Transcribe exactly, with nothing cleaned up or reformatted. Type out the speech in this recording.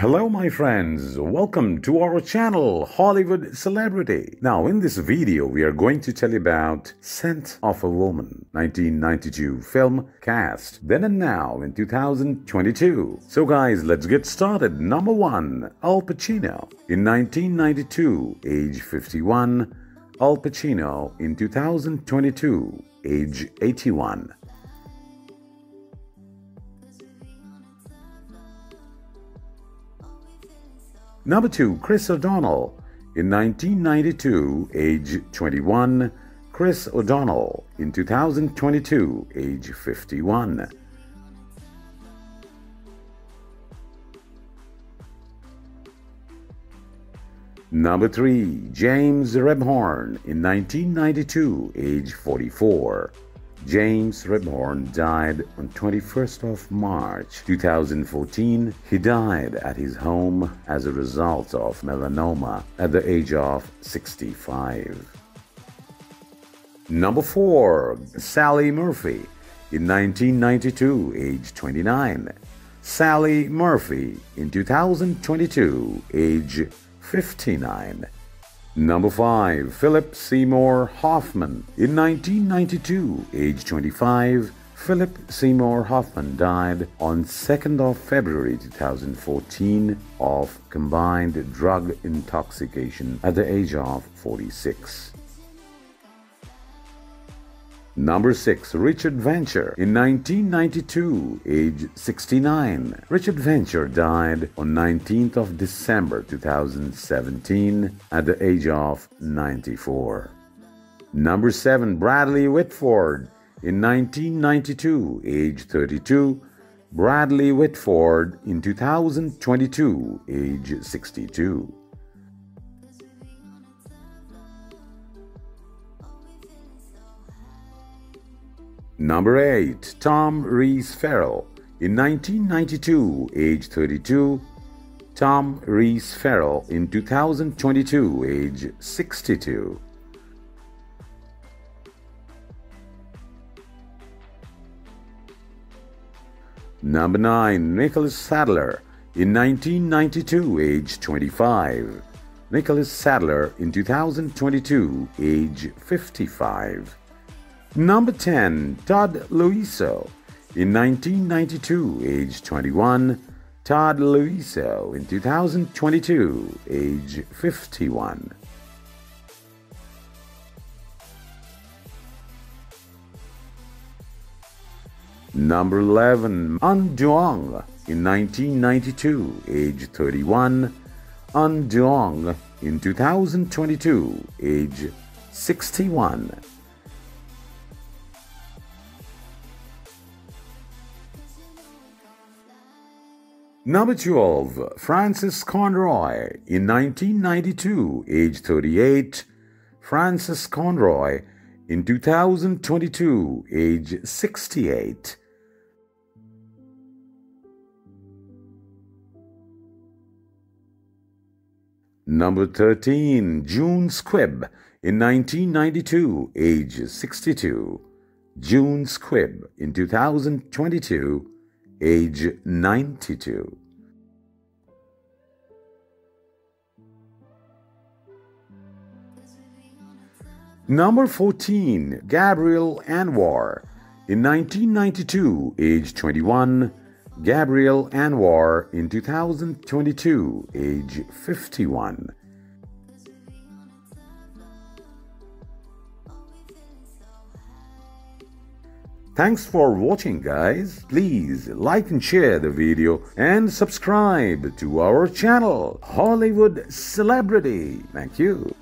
Hello my friends, welcome to our channel Hollywood Celebrity. Now in this video we are going to tell you about Scent of a Woman, nineteen ninety-two film, cast, then and now in two thousand twenty-two. So guys, let's get started. Number one, Al Pacino. In nineteen ninety-two, age fifty-one, Al Pacino. In two thousand twenty-two, age eighty-one. Number two, Chris O'Donnell. In nineteen ninety-two, age twenty-one, Chris O'Donnell. In two thousand twenty-two, age fifty-one. Number three, James Rebhorn. In nineteen ninety-two, age forty-four. James Rebhorn died on twenty-first of March two thousand fourteen. He died at his home as a result of melanoma at the age of sixty-five. Number four, Sally Murphy. In nineteen ninety-two, age twenty-nine. Sally Murphy. In two thousand twenty-two, age fifty-nine. Number five, Philip Seymour Hoffman. In nineteen ninety-two, age twenty-five, Philip Seymour Hoffman died on second of February two thousand fourteen of combined drug intoxication at the age of forty-six. Number six, Richard Venture. In nineteen ninety-two, age sixty-nine, Richard Venture died on nineteenth of December two thousand seventeen at the age of ninety-four. Number seven, Bradley Whitford. In nineteen ninety-two, age thirty-two, Bradley Whitford. In two thousand twenty-two, age sixty-two. Number eight, Tom Reese Farrell. In nineteen ninety-two, age thirty-two, Tom Reese Farrell. In two thousand twenty-two, age sixty-two. Number nine, Nicholas Sadler. In nineteen ninety-two, age twenty-five. Nicholas Sadler. In two thousand twenty-two, age fifty-five. Number ten, Todd Louiso. In nineteen ninety-two, age twenty-one, Todd Louiso. In two thousand twenty-two, age fifty-one. Number eleven, An Duong. In nineteen ninety-two, age thirty-one, An Duong. In two thousand twenty-two, age sixty-one. Number twelve, Francis Conroy. In nineteen ninety-two, age thirty-eight, Francis Conroy. In two thousand twenty-two, age sixty-eight. Number thirteen, June Squibb. In nineteen ninety-two, age sixty-two. June Squibb. In two thousand twenty-two, age ninety-two. Number fourteen, Gabrielle Anwar. In nineteen ninety-two, age twenty-one, Gabrielle Anwar. In two thousand twenty-two, age fifty-one. Thanks for watching guys. Please like and share the video and subscribe to our channel Hollywood Celebrity. Thank you.